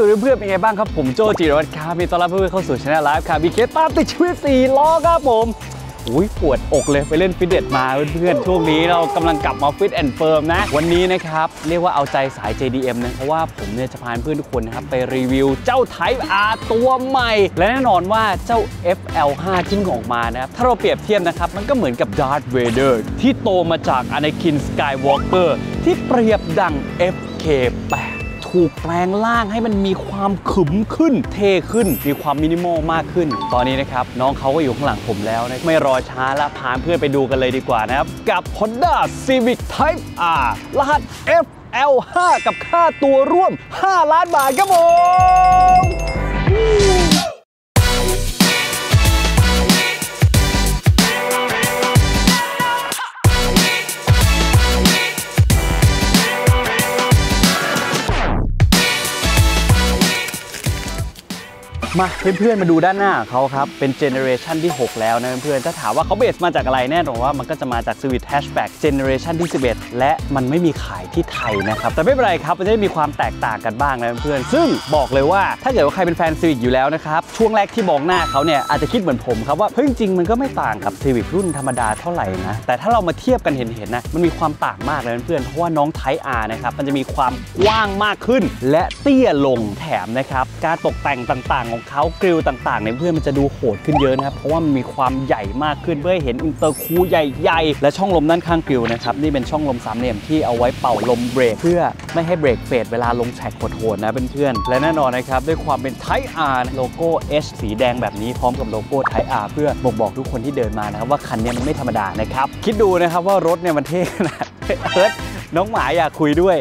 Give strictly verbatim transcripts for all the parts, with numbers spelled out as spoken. สวัสดีเพื่อนเป็นไงบ้างครับผมโจจิรวัตรครับมีต้อนรับเพื่อนเข้าสู่ช anel ไลฟ์ครับบีเคตามติดชีวิตสี่ล้อครับผมอุ้ยปวดอกเลยไปเล่นฟิตเนสมาเพื่อนๆช่วงนี้เรากำลังกลับมาฟิตแอนด์เฟิร์มนะวันนี้นะครับเรียกว่าเอาใจสาย เจ ดี เอ็ม นะเพราะว่าผมเนี่ยจะพาเพื่อนทุกคนนะครับไปรีวิวเจ้า Type R ตัวใหม่และแน่นอนว่าเจ้า เอฟ แอล ไฟว์ ที่ออกมานะครับถ้าเราเปรียบเทียบนะครับมันก็เหมือนกับ Darth Vader ที่โตมาจาก Anakin Skywalker ที่เปรียบดัง เอฟ เค เอทถูกแปลงร่างให้มันมีความขึมขึ้นเท่ขึ้นมีความมินิมอลมากขึ้นตอนนี้นะครับน้องเขาก็อยู่ข้างหลังผมแล้วนะไม่รอช้าละพาเพื่อนไปดูกันเลยดีกว่านะครับกับ Honda Civic Type R รหัส เอฟ แอล ไฟว์ กับค่าตัวร่วมห้าล้านบาทครับผมมาเพื่อนๆมาดูด้านหน้าเขาครับเป็นเจเนอเรชันที่หกแล้วนะเพื่อนๆถ้าถามว่าเขาเบสมาจากอะไรแน่นอนว่ามันก็จะมาจาก Civic Hatchback เจเนอเรชันที่สิบเอ็ดและมันไม่มีขายที่ไทยนะครับแต่ไม่เป็นไรครับมันจะได้มีความแตกต่างกันบ้างนะเพื่อนๆซึ่งบอกเลยว่าถ้าเกิดว่าใครเป็นแฟน Civic อยู่แล้วนะครับช่วงแรกที่มองหน้าเขาเนี่ยอาจจะคิดเหมือนผมครับว่าเฮ้ยจริงมันก็ไม่ต่างกับ Civic รุ่นธรรมดาเท่าไหร่นะแต่ถ้าเรามาเทียบกันเห็นๆนะมันมีความต่างมากเลยเพื่อนๆเพราะว่าน้อง Type R นะครับมันจะมีความกว้างมากขึ้นและเตี้ยลงแถมนะครับการตกแต่งต่างๆเขากริลต่างๆในเพื่อนมันจะดูโหดขึ้นเยอะนะครับเพราะว่ามันมีความใหญ่มากขึ้นเพื่อให้เห็นอินเตอร์คูลใหญ่ๆและช่องลมด้านข้างกริลนะครับนี่เป็นช่องลมสามเหลี่ยมที่เอาไว้เป่าลมเบรกเพื่อไม่ให้เบรกเฟดเวลาลงแทร็กโหดๆนะเพื่อนๆและแน่นอนนะครับด้วยความเป็น Type R โลโก้ H สีแดงแบบนี้พร้อมกับโลโก้ Type R เพื่อบ่งบอกทุกคนที่เดินมานะครับว่าคันนี้มันไม่ธรรมดานะครับคิดดูนะครับว่ารถเนี่ยมันเท่ขนาดเอิร์ธน้องหมาอยากคุยด้วย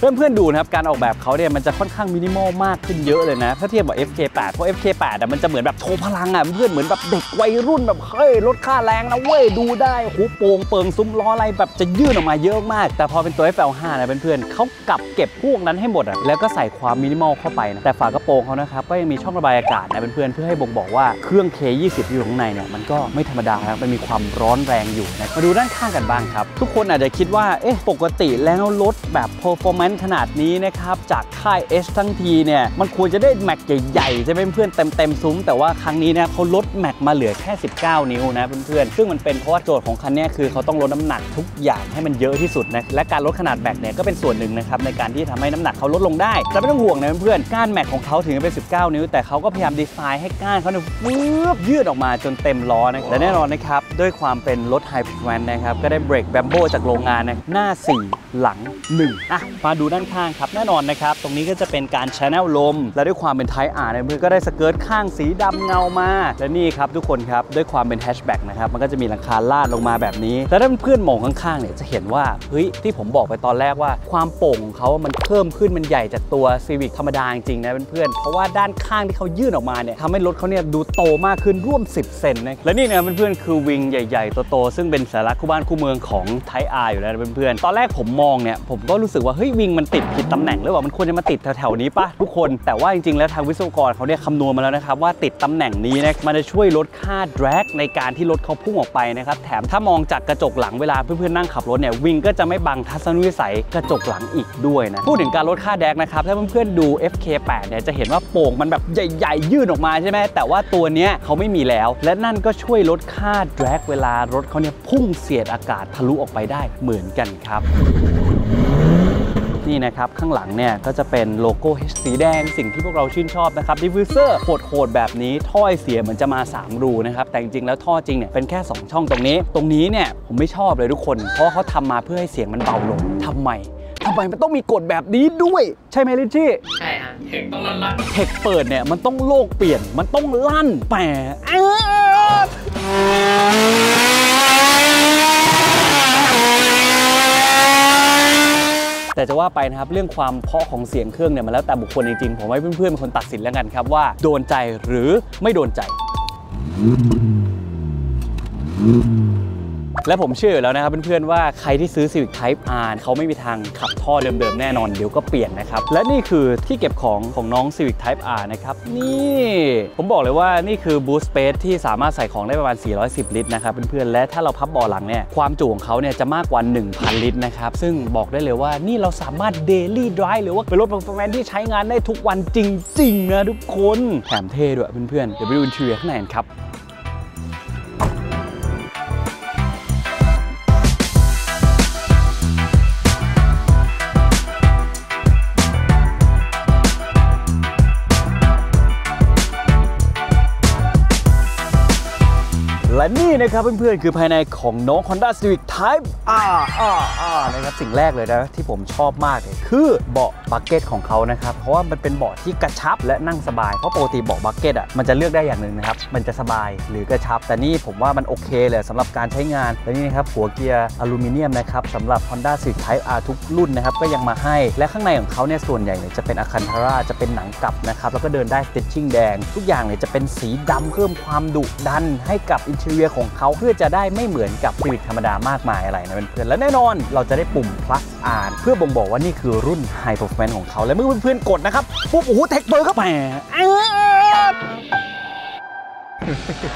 เพื่อนๆดูนะครับการออกแบบเขาเนี่ยมันจะค่อนข้างมินิมอลมากขึ้นเยอะเลยนะถ้าเทียบกับ เอฟ เค เอท เพราะ เอฟ เค เอท อ่ะมันจะเหมือนแบบโชว์พลังอ่ะเพื่อนเหมือนแบบเด็กวัยรุ่นแบบเฮ้ยลดค่าแรงนะเว้ยดูได้โหโป่งเปิงซุ้มล้ออะไรแบบจะยื่นออกมาเยอะมากแต่พอเป็นตัว เอฟ แอล ไฟว์ นะเพื่อนๆเขากลับเก็บพวกนั้นให้หมดอ่ะแล้วก็ใส่ความมินิมอลเข้าไปนะแต่ฝากระโปรงเขานะครับก็ยังมีช่องระบายอากาศนะเพื่อนๆเพื่อให้บ่งบอกว่าเครื่อง เค ยี่สิบ ที่อยู่ข้างในเนี่ยมันก็ไม่ธรรมดาครับมันมีความร้อนแรงอยู่นะมาดูด้านข้างกันบ้างครับทุกคนอาจจะคิดว่าเอ๊ะปกติแล้วรถแบบ performanceขนาดนี้นะครับจากค่าย H ทั้งทีเนี่ยมันควรจะได้แม็กใหญ่ๆใช่ไหมเพื่อนเต็มเต็มซุ้มแต่ว่าครั้งนี้นะเขาลดแม็กมาเหลือแค่สิบเก้านิ้วนะเพื่อนๆซึ่งมันเป็นเพราะว่าโจทย์ของคันนี้คือเขาต้องลดน้ำหนักทุกอย่างให้มันเยอะที่สุดนะและการลดขนาดแม็กเนี่ยก็เป็นส่วนหนึ่งนะครับในการที่ทำให้น้ำหนักเขาลดลงได้แต่ไม่ต้องห่วงนะเพื่อนๆก้านแม็กของเขาถึงจะเป็นสิบเก้านิ้วแต่เขาก็พยายามดีไซน์ให้ก้านเขาเนี่ยยืดออกมาจนเต็มล้อนะและแน่นอนนะครับด้วยความเป็นรถไฮบริดนะครับก็ได้เบรกแบมโบจากโรงงานนะหน้าสี่หลังหนึ่งอ่ะมาดูด้านข้างครับแน่นอนนะครับตรงนี้ก็จะเป็นการ channel ลมและด้วยความเป็น Type R ในมือก็ได้สเกิร์ตข้างสีดำเงามาและนี่ครับทุกคนครับด้วยความเป็นแฮชแบ็กนะครับมันก็จะมีหลังคาลาดลงมาแบบนี้และถ้าเพื่อนมองข้างๆเนี่ยจะเห็นว่าเฮ้ยที่ผมบอกไปตอนแรกว่าความโป่งเขามันเพิ่มขึ้นมันใหญ่จากตัว Civic ธรรมดาจริงๆนะเพื่อนๆเพราะว่าด้านข้างที่เขายื่นออกมาเนี่ยทำให้รถเขาเนี่ยดูโตมากขึ้นร่วมสิบเซนนะและนี่นะเพื่อนๆคือวิงใหญ่ๆโตๆซึ่งเป็นสัญลักษณ์คู่บ้านคู่เมืองของ Type R อยู่แล้วเพื่อนๆตอนแรกผมมองเนี่ยผมก็รู้สึกว่าเฮ้ยวิงมันติดผิดตำแหน่งหรือเปล่ามันควรจะมาติดแถวๆนี้ป่ะทุกคนแต่ว่าจริงๆแล้วทางวิศวกรเขาเนี่ยคำนวณมาแล้วนะครับว่าติดตำแหน่งนี้นะมันจะช่วยลดค่า drag ในการที่รถเขาพุ่งออกไปนะครับแถมถ้ามองจากกระจกหลังเวลาเพื่อนๆนั่งขับรถเนี่ยวิงก็จะไม่บังทัศนวิสัยกระจกหลังอีกด้วยนะพูดถึงการลดค่า drag นะครับถ้าเพื่อนๆดู เอฟ เค เอท เนี่ยจะเห็นว่าโป่งมันแบบใหญ่ๆยื่นออกมาใช่ไหมแต่ว่าตัวเนี้ยเขาไม่มีแล้วและนั่นก็ช่วยลดค่า drag เวลารถเขาเนี่ยพุ่งเสียดอากาศทะลุออกไปได้เหมือนกันครับนี่นะครับข้างหลังเนี่ยก็จะเป็นโลโก้ H สีแดงสิ่งที่พวกเราชื่นชอบนะครับดิฟฟิวเซอร์โหดๆแบบนี้ท่อเสียเหมือนจะมาสามรูนะครับแต่จริงๆแล้วท่อจริงเนี่ยเป็นแค่สองช่องตรงนี้ตรงนี้เนี่ยผมไม่ชอบเลยทุกคนเพราะเขาทำมาเพื่อให้เสียงมันเบาลงทำไมทำไมมันต้องมีกฎแบบนี้ด้วยใช่ไหมลิชี่ใช่ฮะเทคต้องลั่นเทคเปิดเนี่ยมันต้องโลกเปลี่ยนมันต้องลั่นแปะแต่จะว่าไปนะครับเรื่องความเพาะของเสียงเครื่องเนี่ยมันแล้วแต่บุคคลจริงๆผมให้เพื่อนๆเป็นคนตัดสินแล้วกันครับว่าโดนใจหรือไม่โดนใจ และผมเชื่อแล้วนะครับเพื่อนๆว่าใครที่ซื้อ Civic Type R เขาไม่มีทางขับท่อเดิมๆแน่นอนเดี๋ยวก็เปลี่ยนนะครับและนี่คือที่เก็บของของน้อง Civic Type R นะครับนี่ผมบอกเลยว่านี่คือ Boot Space ที่สามารถใส่ของได้ประมาณสี่ร้อยสิบลิตรนะครับเพื่อนๆและถ้าเราพับเบาะหลังเนี่ยความจุของเขาเนี่ยจะมากกว่า หนึ่งพันลิตรนะครับซึ่งบอกได้เลยว่านี่เราสามารถ Daily Drive หรือว่าเป็นรถ Performance ที่ใช้งานได้ทุกวันจริงๆนะทุกคนแถมเท่ด้วยเพื่อนๆเดี๋ยวไปดูอินทีเรียข้างในกันครับและนี่นะครับเพื่อนๆคือภายในของน้อง Honda Civic Type R นะครับสิ่งแรกเลยนะที่ผมชอบมากเลยคือเบาะบักเก็ตของเขานะครับเพราะว่ามันเป็นเบาะที่กระชับและนั่งสบายเพราะปกติเบาะบักเก็ตอ่ะมันจะเลือกได้อย่างหนึ่งนะครับมันจะสบายหรือกระชับแต่นี่ผมว่ามันโอเคเลยสำหรับการใช้งานและนี่นะครับหัวเกียร์อลูมิเนียมนะครับสำหรับ Honda Civic Type R ทุกรุ่นนะครับก็ยังมาให้และข้างในของเขาเนี่ยส่วนใหญ่เนี่ยจะเป็นอะคันธาราจะเป็นหนังกลับนะครับแล้วก็เดินได้สติชชิ่งแดงทุกอย่างเนี่ยจะเป็นสีดำเพิ่มความดุดันให้กับอินทีเรียของเขาเพื่อจะได้ไม่เหมือนกับCivicธรรมดามากมายอะไรนะเพื่อนๆและแน่นอนเราจะได้ปุ่ม plus R เพื่อบ่งบอกว่านี่คือรุ่น High Performance ของเขาและเมื่อเพื่อนๆกดนะครับปุ๊บโอ้โหเทคเบอร์เข้าไป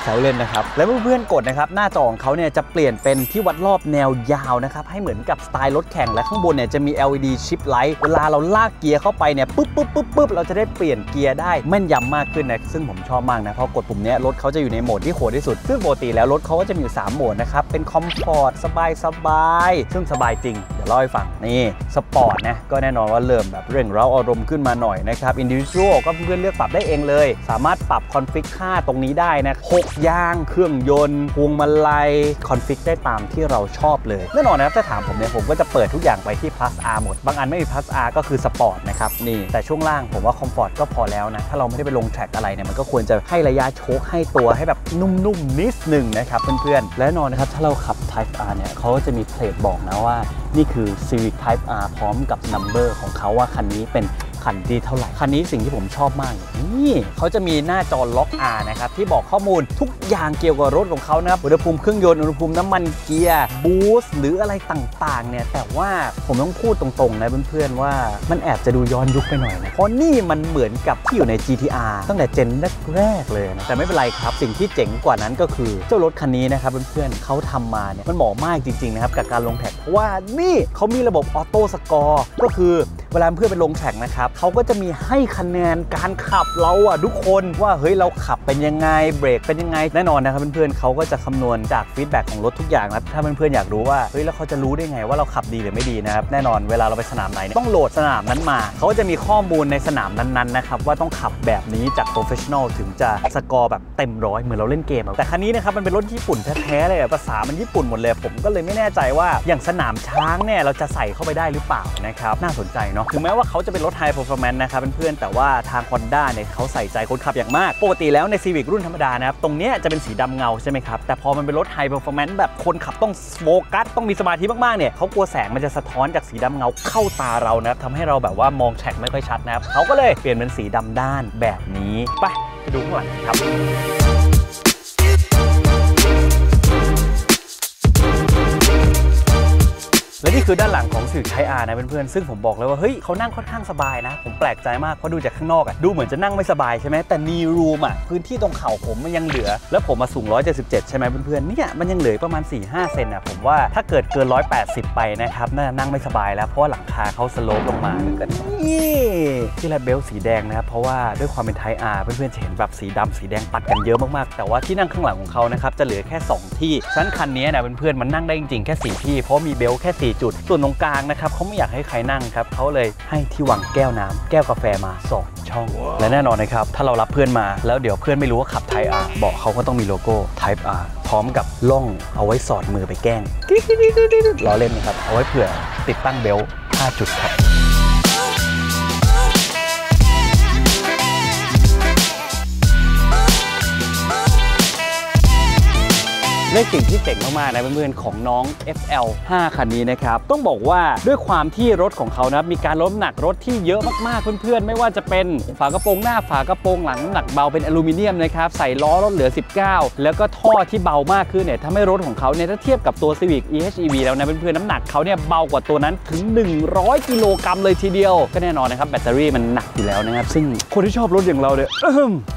แซวเล่นนะครับและเพื่อนๆกดนะครับหน้าจอของเขาเนี่ยจะเปลี่ยนเป็นที่วัดรอบแนวยาวนะครับให้เหมือนกับสไตล์รถแข่งและข้างบนเนี่ยจะมี แอล อี ดี ชิปไลท์เวลาเราลากเกียร์เข้าไปเนี่ยปุ๊บปุ๊บปุ๊บปุ๊บเราจะได้เปลี่ยนเกียร์ได้แม่นยำมากขึ้นนะซึ่งผมชอบมากนะเพราะกดปุ่มนี้รถเขาจะอยู่ในโหมดที่โหดที่สุดซึ่งปกติแล้วรถเขาก็จะมีอยู่สามโหมดนะครับเป็นคอมฟอร์ตสบายสบายซึ่งสบายจริงเดี๋ยวเล่าให้ฟังนี่สปอร์ตนะก็แน่นอนว่าเริ่มแบบเร่งเร้าอารมณ์ขึ้นมาหน่อยนะครับอินดิวิชวลก็เพื่อนๆเลือกปรับได้เองเลยสามารถปรับคอนฟิกค่าตรงนี้ได้นะหกย่างเครื่องยนต์พวงมาลัยคอนฟิกได้ตามที่เราชอบเลยแน่นอนนะครับถ้าถามผมเนี่ยผมก็จะเปิดทุกอย่างไปที่ plus R หมดบางอันไม่มี plus R ก็คือสปอร์ตนะครับนี่แต่ช่วงล่างผมว่าคอมฟอร์ตก็พอแล้วนะถ้าเราไม่ได้ไปลงแทร็กอะไรเนี่ยมันก็ควรจะให้ระยะโชคให้ตัวให้แบบนุ่มๆนิดหนึ่งนะครับเพื่อนๆและแน่นอนนะครับถ้าเราขับ Type R เนี่ยเขาจะมีเพลทบอกนะว่านี่คือ Civic Type R พร้อมกับ Number ของเขาว่าคันนี้เป็นคันดีเท่าไหร่คันนี้สิ่งที่ผมชอบมากนี่เขาจะมีหน้าจอล็อก R นะครับที่บอกข้อมูลทุกอย่างเกี่ยวกับรถของเขานะครับอุณหภูมิเครื่องยนต์อุณหภูมิน้ำมันเกียร์บูสต์หรืออะไรต่างๆเนี่ยแต่ว่าผมต้องพูดตรงๆนะเพื่อนๆว่ามันแอบจะดูย้อนยุคไปหน่อยนะเพราะนี่มันเหมือนกับที่อยู่ใน จี ที อาร์ ตั้งแต่เจนแรกๆเลยนะแต่ไม่เป็นไรครับสิ่งที่เจ๋งกว่านั้นก็คือเจ้ารถคันนี้นะครับเพื่อนๆเขาทำมาเนี่ยมันเหมาะมากจริงๆนะครับกับการลงแท็กเพราะว่านี่เขามีระบบออโต้สกอร์ก็คือเวลาเพื่อนไปลงแท็กนะครับเขาก็จะมีให้คะแนนการขับเราอะทุกคนว่าเฮ้ยเราขับเป็นยังไงเบรกเป็นยังไงแน่นอนนะครับเพื่อนๆเขาก็จะคำนวณจากฟีดแบ็กของรถทุกอย่างนะถ้าเพื่อนๆอยากรู้ว่าเฮ้ยแล้วเขาจะรู้ได้ไงว่าเราขับดีหรือไม่ดีนะครับแน่นอนเวลาเราไปสนามไหนต้องโหลดสนามนั้นมาเขาจะมีข้อมูลในสนามนั้นๆนะครับว่าต้องขับแบบนี้จากโปรเฟชชั่นอลถึงจะสกอร์แบบเต็มร้อยเหมือนเราเล่นเกมแต่คันนี้นะครับมันเป็นรถญี่ปุ่นแท้ๆเลยภาษามันญี่ปุ่นหมดเลยผมก็เลยไม่แน่ใจว่าอย่างสนามช้างเนี่ยเราจะใส่เข้าไปได้หรือเปล่านะครับน่าสนใจเนาะถึงแม้ว่าเขาจะเป็นรถ High Performance นะครับเพื่อนๆแต่ว่าทาง Honda เนี่ยเขาใส่ใจคนขับอย่างมากปกติแล้วใน Civic รุ่นธรรมดานะครับตรงนี้จะเป็นสีดำเงาใช่ไหมครับแต่พอมันเป็นรถ High Performance แบบคนขับต้องโฟกัสต้องมีสมาธิมากๆเนี่ยเขากลัวแสงมันจะสะท้อนจากสีดำเงาเข้าตาเรานะครับทำให้เราแบบว่ามองแฉกไม่ค่อยชัดนะครับเขาก็เลยเปลี่ยนเป็นสีดำด้านแบบนี้ไปไปดูข้างหลังครับและนี่คือด้านหลังของCivic Type R นะเพื่อนๆซึ่งผมบอกเลยว่าเฮ้ยเขานั่งค่อนข้างสบายนะผมแปลกใจมากเพราะดูจากข้างนอกอ่ะดูเหมือนจะนั่งไม่สบายใช่ไหมแต่นีรูมอ่ะพื้นที่ตรงเข่าผมมันยังเหลือแล้วผมมาสูงหนึ่งร้อยเจ็ดสิบเจ็ดใช่ไหมเพื่อนๆเนี่ยมันยังเหลือประมาณ สี่ถึงห้าเซนติเมตรอ่ะผมว่าถ้าเกิดเกินหนึ่งร้อยแปดสิบไปนะครับน่านั่งไม่สบายแล้วเพราะหลังคาเขาสโลปลงมาแล้วก็นี่ที่แรดเบลสีแดงนะครับเพราะว่าด้วยความเป็น Type R เพื่อนๆจะเห็นแบบสีดำสีแดงปัดกันเยอะมากๆแต่ว่าที่นั่งข้างหลังของเขานะครับจะเหลือแค่สองที่ชั้นคันนี้นะเพื่อนๆมันนั่งได้จริงๆแค่สี่ที่เพราะมีเบลแค่จุดส่วนตรงกลางนะครับเขาไม่อยากให้ใครนั่งครับเขาเลยให้ที่วางแก้วน้ำแก้วกาแฟมาสองช่อง wow. และแน่นอนนะครับถ้าเรารับเพื่อนมาแล้วเดี๋ยวเพื่อนไม่รู้ว่าขับ Type R บอกเขาก็ต้องมีโลโก้ Type R พร้อมกับล่องเอาไว้สอดมือไปแกล้งล้อเล่นนะครับเอาไว้เผื่อติดตั้งเบลต์ห้าจุดครับ และสิ่งที่เจ๋งมากๆนะเพื่อนๆของน้อง เอฟ แอล ไฟว์ คันนี้นะครับต้องบอกว่าด้วยความที่รถของเขานะมีการลดน้ำหนักรถที่เยอะมากๆเพื่อนๆไม่ว่าจะเป็นฝากระโปรงหน้าฝากระโปรงหลังน้ำหนักเบาเป็นอลูมิเนียมนะครับใส่ล้อลดเหลือสิบเก้าแล้วก็ท่อที่เบามากขึ้นเนี่ยทำให้รถของเขาเนี่ยถ้าเทียบกับตัว Civic อี เอช อี วี แล้วนะเพื่อนๆน้ำหนักเขาเนี่ยเบากว่าตัวนั้นถึงหนึ่งร้อยกิโลกรัมเลยทีเดียวก็แน่นอนนะครับแบตเตอรี่มันหนักอยู่แล้วนะครับซึ่งคนที่ชอบรถอย่างเราเนี่ย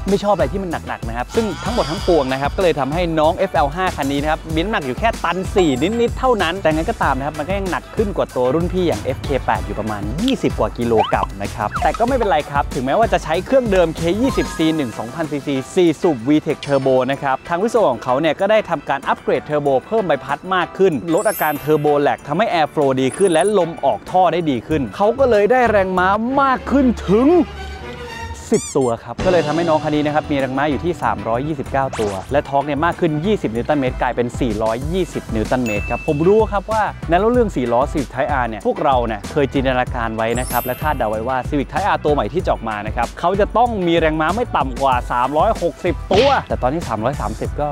ไม่ชอบอะไรที่มันหนักๆนะครับซึ่งทั้งหมดทั้งปวงนะครับก็เลยทำให้น้อง เอฟ แอล ไฟว์ คันนี้นะครับมีน้ำหนักอยู่แค่ตันสี่นิดๆเท่านั้นแต่งั้นก็ตามนะครับมันก็ยังหนักขึ้นกว่าตัวรุ่นพี่อย่าง เอฟ เค แปด อยู่ประมาณยี่สิบกว่ากิโลกรัมนะครับแต่ก็ไม่เป็นไรครับถึงแม้ว่าจะใช้เครื่องเดิม เค ยี่สิบ ซี หนึ่ง สองพันซีซี สี่ สูบ วี เทค Turbo นะครับทางวิศวกรของเขาเนี่ยก็ได้ทำการอัปเกรดเทอร์โบเพิ่มใบพัดมากขึ้นลดอาการเทอร์โบแลกทำให้แอร์โฟลว์ดีขึ้นและลมออกท่อได้ดีขึ้นเขาก็เลยได้แรงม้ามากขึ้นถึงสิบตัวครับก็เลยทำให้น้องคันนี้นะครับมีแรงม้าอยู่ที่สามร้อยยี่สิบเก้าตัวและทอร์กเนี่ยมากขึ้นยี่สิบนิวตันเมตรกลายเป็นสี่ร้อยยี่สิบนิวตันเมตรครับผมรู้ครับว่าในเรื่องสี่ล้อ Civic Type R เนี่ยพวกเราเนี่ยเคยจินตนาการไว้นะครับและคาดเดาไว้ว่า Civic Type R ตัวใหม่ที่จะออกมานะครับเขาจะต้องมีแรงม้าไม่ต่ำกว่าสามร้อยหกสิบตัวแต่ตอนนี้สามร้อยสามสิบก็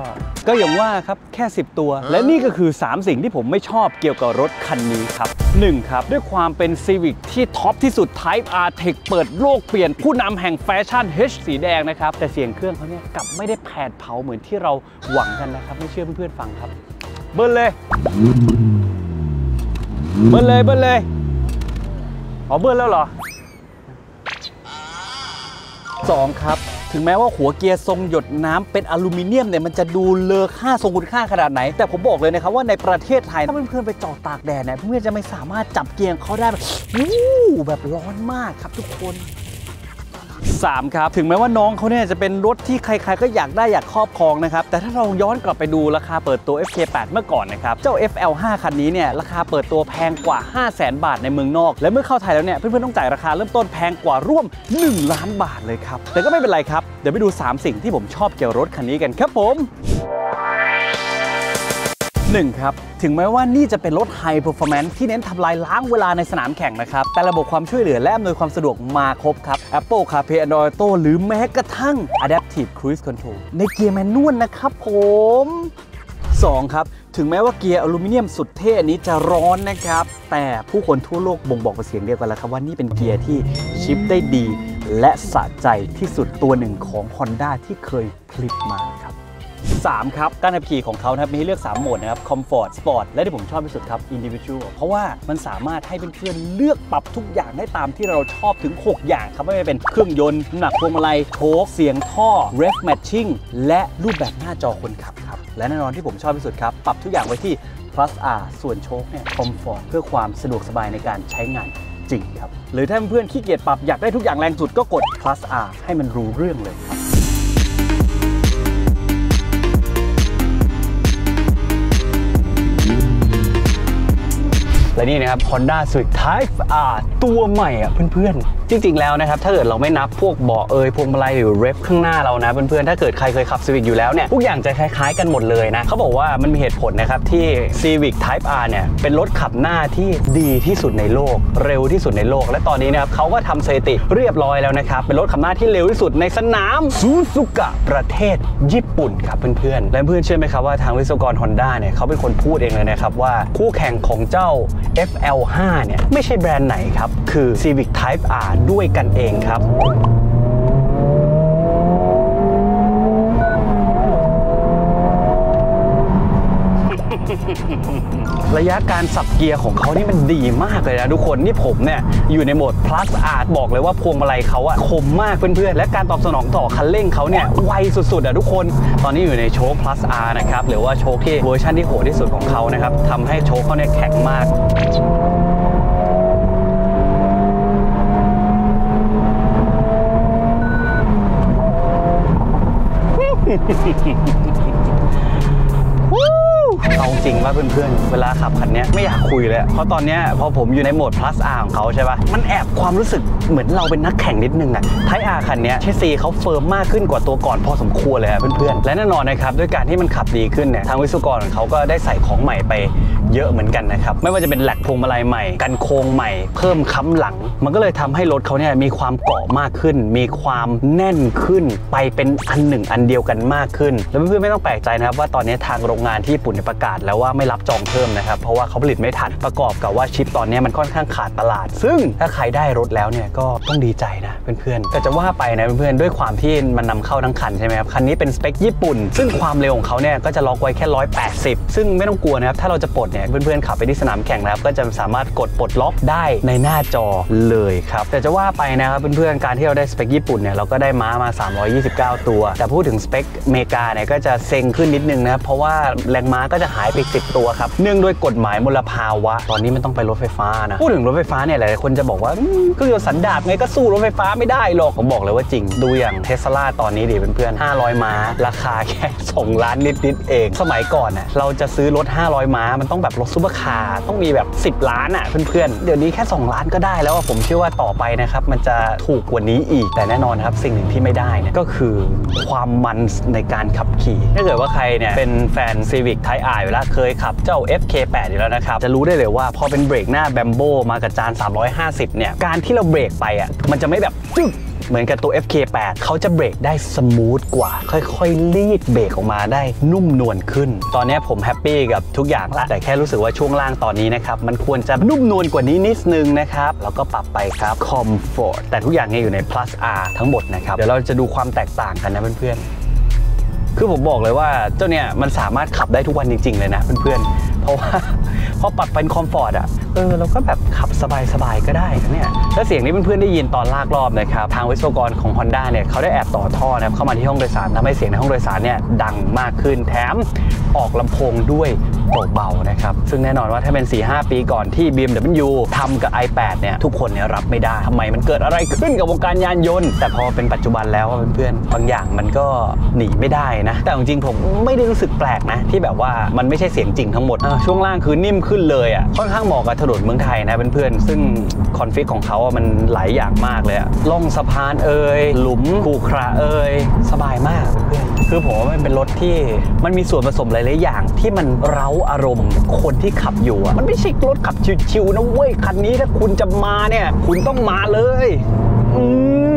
ก็อย่างว่าครับแค่สิบตัวและนี่ก็คือสามสิ่งที่ผมไม่ชอบเกี่ยวกับรถคันนี้ครับหนึ่งครับด้วยความเป็น Civic ที่ท็อปที่สุด Type R Tech เปิดโลกเปลี่ยนผู้นำแห่งแฟชั่น H สีแดงนะครับแต่เสียงเครื่องเขาเนี่ยกลับไม่ได้แผดเผาเหมือนที่เราหวังกันนะครับไม่เชื่อเพื่อนๆฟังครับเบิ้ลเลยเบิ้ลเลยเบิ้ลเลยอ๋อเบิ้ลแล้วเหรอสองครับถึงแม้ว่าหัวเกียร์ทรงหยดน้ำเป็นอลูมิเนียมเนี่ยมันจะดูเลอค่าทรงคุณค่าขนาดไหนแต่ผมบอกเลยนะครับว่าในประเทศไทยถ้าเพื่อนๆไปจอดตากแดดเนี่ยเพื่อนๆจะไม่สามารถจับเกียร์เขาได้แบบวู้แบบร้อนมากครับทุกคนสามครับถึงแม้ว่าน้องเขาเนี่ยจะเป็นรถที่ใครๆก็อยากได้อยากครอบครองนะครับแต่ถ้าเราย้อนกลับไปดูราคาเปิดตัว เอฟ เค แปด เมื่อก่อนนะครับเจ้า เอฟ แอล ไฟว์ คันนี้เนี่ยราคาเปิดตัวแพงกว่า ห้าแสน บาทในเมืองนอกและเมื่อเข้าไทยแล้วเนี่ยเพื่อนๆต้องจ่ายราคาเริ่มต้นแพงกว่าร่วมหนึ่งล้านบาทเลยครับแต่ก็ไม่เป็นไรครับเดี๋ยวไปดูสามสิ่งที่ผมชอบเกี่ยวรถคันนี้กันครับผมหนึ่งครับถึงแม้ว่านี่จะเป็นรถไฮเพอร์ฟอร์แมนซ์ที่เน้นทำลายล้างเวลาในสนามแข่งนะครับแต่ระบบความช่วยเหลือและอำนวยความสะดวกมาครบครับ Apple CarPlay Android Auto หรือแม้กระทั่ง Adaptive Cruise Control ในเกียร์แมนนวลนะครับผมสองครับถึงแม้ว่าเกียร์อลูมิเนียมสุดเท่นี้จะร้อนนะครับแต่ผู้คนทั่วโลกบ่งบอกเป็นเสียงเดียวกันแล้วครับว่านี่เป็นเกียร์ที่ชิฟต์ได้ดีและสะใจที่สุดตัวหนึ่งของ Honda ที่เคยผลิตมาครับสามครับการขับขี่ของเขานะครับมีให้เลือกสามโหมดนะครับคอมฟอร์ตสปอร์ตและที่ผมชอบที่สุดครับอินดิวิชัวลเพราะว่ามันสามารถให้เพื่อนๆเลือกปรับทุกอย่างได้ตามที่เราชอบถึงหกอย่างครับไม่ว่าจะเป็นเครื่องยนต์น้ำหนักพวงมาลัยโชคเสียงท่อเรฟแมทชิ่งและรูปแบบหน้าจอคนขับครับและแน่นอนที่ผมชอบที่สุดครับปรับทุกอย่างไว้ที่ plus R ส่วนโชคเนี่ยคอมฟอร์ตเพื่อความสะดวกสบายในการใช้งานจริงครับหรือถ้าเพื่อนๆขี้เกียจปรับอยากได้ทุกอย่างแรงสุดก็กด plus R ให้มันรู้เรื่องเลยครับและนี่นะครับ Honda Civic Type R ตัวใหม่อ่ะเพื่อนๆจริงๆแล้วนะครับถ้าเกิดเราไม่นับพวกเบาะเอยพวงมาลัยหรือเรฟข้างหน้าเรานะเพื่อนๆถ้าเกิดใครเคยขับ Civic อยู่แล้วเนี่ยทุกอย่างจะคล้ายๆกันหมดเลยนะเขาบอกว่ามันมีเหตุผลนะครับที่ Civic Type R เนี่ยเป็นรถขับหน้าที่ดีที่สุดในโลกเร็วที่สุดในโลกและตอนนี้นะครับเขาก็ทำสถิติเรียบร้อยแล้วนะครับเป็นรถขับหน้าที่เร็วที่สุดในสนามซูซูกะประเทศญี่ปุ่นครับเพื่อนๆและเพื่อนเชื่อไหมครับว่าทางวิศวกร Honda เนี่ยเขาเป็นคนพูดเองเลยนะครับว่าคู่แข่งของเจ้าเอฟ แอล ไฟว์ เนี่ยไม่ใช่แบรนด์ไหนครับคือ Civic Type R ด้วยกันเองครับระยะการสับเกียร์ของเขานี่มันดีมากเลยนะทุกคนนี่ผมเนี่ยอยู่ในโหมด plus R บอกเลยว่าพวงมาลัยเขาอะคมมากเพื่อนๆและการตอบสนองต่อคันเร่งเขาเนี่ยไวสุดๆอะทุกคนตอนนี้อยู่ในโช๊ค plus R นะครับหรือว่าโช๊คที่เวอร์ชันที่โหดที่สุดของเขานะครับทำให้โช๊คเขาเนี่ยแข็งมาก ริงๆว่าเพื่อนๆเวลาขับคันนี้ไม่อยากคุยเลยเพราะตอนนี้พอผมอยู่ในโหมด plus R ของเขาใช่ป่ะมันแอบความรู้สึกเหมือนเราเป็นนักแข่งนิดนึงอะไทป์ R คันนี้เชสซีเขาเฟิร์มมากขึ้นกว่าตัวก่อนพอสมควรเลยครับเพื่อนๆและแน่นอนนะครับด้วยการที่มันขับดีขึ้นเนี่ยทางวิศวกรของเขาก็ได้ใส่ของใหม่ไปเยอะเหมือนกันนะครับไม่ว่าจะเป็นแหลกพวงมาลัยใหม่กันโค้งใหม่เพิ่มค้ำหลังมันก็เลยทำให้รถเขาเนี่ยมีความเกาะมากขึ้นมีความแน่นขึ้นไปเป็นอันหนึ่งอันเดียวกันมากขึ้นแล้วเพื่อนๆไม่ต้องแปลกใจนะครับว่าตอนนี้ทางโรงงานที่ญี่ปุ่นประกาศแล้วว่าไม่รับจองเพิ่มนะครับเพราะว่าเขาผลิตไม่ทันประกอบกับว่าชิปตอนนี้มันค่อนข้างขาดตลาดซึ่งถ้าใครได้รถแล้วเนี่ยก็ต้องดีใจนะเพื่อนๆแต่จะว่าไปนะเพื่อนๆด้วยความที่มันนำเข้าทั้งคันใช่ไหมครับคันนี้เป็นสเปคญี่ปุ่นซึ่งความเร็วของเขาเนี่ยก็จะล็อกไว้แค่หนึ่งร้อยแปดสิบซึ่งไม่ต้องกลัวนะครับถ้าเราจะปลดเนี่ยเพื่อนๆขับไปที่สนามแข่งแล้วก็จะสามารถกดปลดล็อกได้ในหน้าจอเลยครับแต่จะว่าไปนะครับเพื่อนๆการที่เราได้สเปคญี่ปุ่นเนี่ยเราก็ได้ม้ามาสามร้อยยี่สิบเก้าตัวแต่พูดถึงสเปคอเมริกาเนี่ยก็จะเซ็งขึ้นนิดนึงนะเพราะว่าแรงม้าก็จะหายไปสิบตัวครับเนื่องด้วยกฎหมายมลภาวะตอนนี้มันต้องไปรถไฟฟ้านะพูดถึงรถไฟฟ้าเนี่ยหลายคนจะบอกว่าเครื่องยนต์สันดาปไงก็สู้รถไฟฟ้าไม่ได้หรอกผมบอกเลยว่าจริงดูอย่างเทสลาตอนนี้ดิเพื่อนๆห้าร้อยม้าราคาแค่สองล้านนิดๆเองสมัยก่อนน่ะเราจะซื้อรถห้าร้อยม้ามันต้องแบบรถซุปเปอร์คาร์ต้องมีแบบสิบล้านอ่ะเพื่อนๆเดี๋ยวนี้แค่สองล้านก็ได้แล้วผมเชื่อว่าต่อไปนะครับมันจะถูกกว่านี้อีกแต่แน่นอนครับสิ่งหนึ่งที่ไม่ได้เนี่ยก็คือความมันในการขับขี่ถ้าเกิดว่าใครเนี่ยเป็นแฟน Civic Type R อยู่แล้วเคยขับเจ้า เอฟ เค แปด อยู่แล้วนะครับจะรู้ได้เลยว่าพอเป็นเบรกหน้าแบมโบมากับจานสามร้อยห้าสิบเนี่ยการที่เราเบรกไปอ่ะมันจะไม่แบบจึ๊กเหมือนกับตัว เอฟ เค แปด เขาจะเบรกได้สมูทกว่าค่อยๆลีดเบรกออกมาได้นุ่มนวลขึ้นตอนนี้ผมแฮปปี้กับทุกอย่างละแต่แค่รู้สึกว่าช่วงล่างตอนนี้นะครับมันควรจะนุ่มนวลกว่านี้นิดนึงนะครับแล้วก็ปรับไปครับ Comfort แต่ทุกอย่างเนี่ยอยู่ใน plus R ทั้งหมดนะครับเดี๋ยวเราจะดูความแตกต่างกันนะเพื่อนๆคือผมบอกเลยว่าเจ้าเนี่ยมันสามารถขับได้ทุกวันจริงๆเลยนะเพื่อนๆเพราะว่าพอปรับเป็นคอมฟอร์ตอ่ะเออเราก็แบบขับสบายๆก็ได้นะเนี่ยและเสียงนี้เพื่อนๆได้ยินตอนลากรอบนะครับทางวิศวกรของ Honda เนี่ยเขาได้แอบต่อท่อนะครับเข้ามาที่ห้องโดยสารทำให้เสียงในห้องโดยสารเนี่ยดังมากขึ้นแถมออกลำโพงด้วยเบาๆนะครับซึ่งแน่นอนว่าถ้าเป็น สี่ห้า ปีก่อนที่ บี เอ็ม ดับเบิลยู ทำกับ ไอแปด เนี่ยทุกคนเนี่ยรับไม่ได้ทำไมมันเกิดอะไรขึ้นกับวงการยานยนต์แต่พอเป็นปัจจุบันแล้วเพื่อนๆบางอย่างมันก็หนีไม่ได้นะแต่จริงๆผมไม่ได้รู้สึกแปลกนะที่แบบว่ามันไม่ใช่เสียงจริงทั้งหมดช่วงล่างคือนิ่มขึ้นเลยอ่ะค่อนข้างเหมาะกับถนนเมืองไทยนะเพื่อนๆซึ่งคอนฟิกของเขาอ่ะมันหลายอย่างมากเลยอ่ะล่องสะพานเอ่ยหลุมขรุขระเอ่ยสบายมากเพื่อนๆคือผมว่ามันเป็นรถที่มันมีส่วนผสมหลายๆอย่างที่มันเร้าอารมณ์คนที่ขับอยู่อ่ะมันไม่ใช่รถขับชิวๆนะเว้ยคันนี้ถ้าคุณจะมาเนี่ยคุณต้องมาเลยอื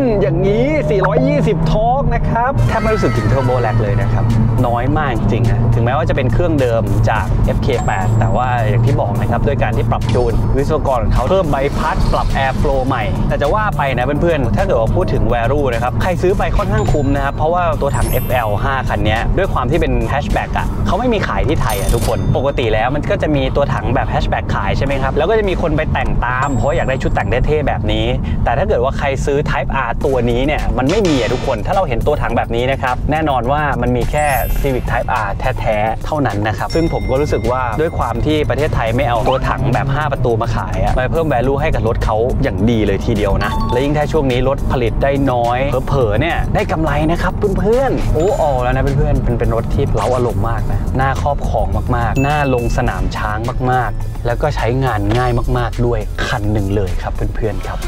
มอย่างนี้สี่ร้อยยี่สิบทอร์กนะครับแทบไม่รู้สึกถึงเทอร์โบแลกเลยนะครับน้อยมากจริงนะถึงแม้ว่าจะเป็นเครื่องเดิมจาก เอฟ เค แปด แต่ว่าอย่างที่บอกนะครับด้วยการที่ปรับจูนวิศวกรของเขาเพิ่มใบพัดปรับแอร์โฟลว์ใหม่แต่จะว่าไปนะเพื่อนๆถ้าเกิดว่าพูดถึง value นะครับใครซื้อไปค่อนข้างคุ้มนะครับเพราะว่าตัวถัง เอฟ แอล ห้า คันนี้ด้วยความที่เป็นแฮชแบ็กอ่ะเขาไม่มีขายที่ไทยอ่ะทุกคนปกติแล้วมันก็จะมีตัวถังแบบแฮชแบ็กขายใช่ไหมครับแล้วก็จะมีคนไปแต่งตามเพราะอยากได้ชุดแต่งเท่ๆแบบนี้แต่ถ้าเกิดว่าใครซื้อ Type R ตัวนี้เนี่ยมันไม่มีอะทุกคนถ้าเราเห็นตัวถังแบบนี้นะครับแน่นอนว่ามันมีแค่ Civic Type R แท้ๆเท่านั้นนะครับซึ่งผมก็รู้สึกว่าด้วยความที่ประเทศไทยไม่เอาตัวถังแบบห้าประตูมาขายอะมาเพิ่ม value ให้กับรถเขาอย่างดีเลยทีเดียวนะและยิ่งถ้าช่วงนี้รถผลิตได้น้อยเผลอๆเนี่ยได้กำไรนะครับเพื่อนๆโอ้ออแล้วนะเพื่อนๆเป็นเป็นรถที่เล้าอารมณ์มากนะหน้าครอบของมากๆหน้าลงสนามช้างมากๆแล้วก็ใช้งานง่ายมากๆด้วยคันหนึ่งเลยครับเพื่อนๆครับ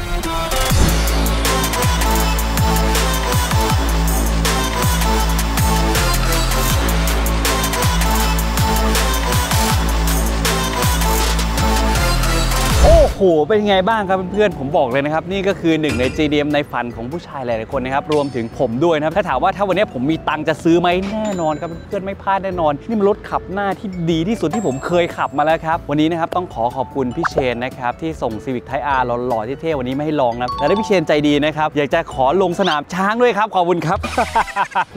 โอ้โหเป็นไงบ้างครับเพื่อนๆผมบอกเลยนะครับนี่ก็คือหนึ่งใน เจ ดี เอ็ม ในฝันของผู้ชายหลายๆคนนะครับรวมถึงผมด้วยนะครับถ้าถามว่าถ้าวันนี้ผมมีตังจะซื้อไหมแน่นอนครับเพื่อนๆไม่พลาดแน่นอนนี่มันรถขับหน้าที่ดีที่สุดที่ผมเคยขับมาแล้วครับวันนี้นะครับต้องขอขอบคุณพี่เชนนะครับที่ส่ง Civic Type R หล่อๆเท่ๆวันนี้ไม่ให้ลองนะและได้พี่เชนใจดีนะครับอยากจะขอลงสนามช้างด้วยครับขอบคุณครับ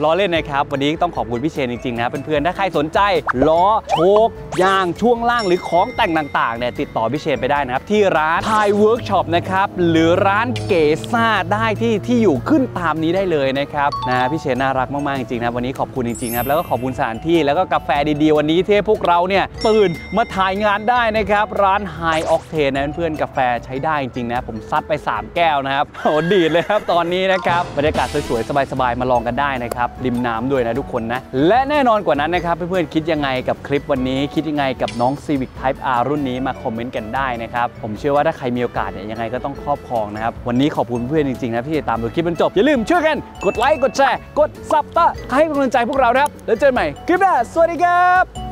ล้อเล่นนะครับวันนี้ต้องขอบคุณพี่เชนจริงๆนะเพื่อนๆถ้าใครสนใจล้อโชคยางช่วงล่างหรือของแต่งต่างๆเนี่ยติดต่อพี่เชนไปได้นะครับที่ ร้านไทยเวิร์กช็อปนะครับหรือร้านเกซ่าได้ที่ที่อยู่ขึ้นตามนี้ได้เลยนะครับนะพี่เชนน่ารักมากๆจริงๆนะวันนี้ขอบคุณจริงๆครับแล้วก็ขอบคุณสถานที่แล้วก็กาแฟดีๆวันนี้ที่พวกเราเนี่ยตื่นมาถ่ายงานได้นะครับร้านไฮออกเทนนะเพื่อนๆกาแฟใช้ได้จริงๆนะผมซัดไปสามแก้วนะครับโอ้ดีเลยครับตอนนี้นะครับบรรยากาศสวยๆสบายๆมาลองกันได้นะครับริมน้ำด้วยนะทุกคนนะและแน่นอนกว่านั้นนะครับเพื่อนๆคิดยังไงกับคลิปวันนี้คิดยังไงกับน้อง Civic Type R รุ่นนี้มาคอมเมนต์กันได้นะครับผมเชื่อว่าถ้าใครมีโอกาสเนี่ยยังไงก็ต้องครอบครองนะครับวันนี้ขอบคุณเพื่อนจริงๆนะที่ตามดูคลิปจนจบอย่าลืมช่วยกันกดไลค์กดแชร์กดซับสไครป์ให้กำลังใจพวกเรานะครับแล้วเจอกันใหม่คลิปหน้าสวัสดีครับ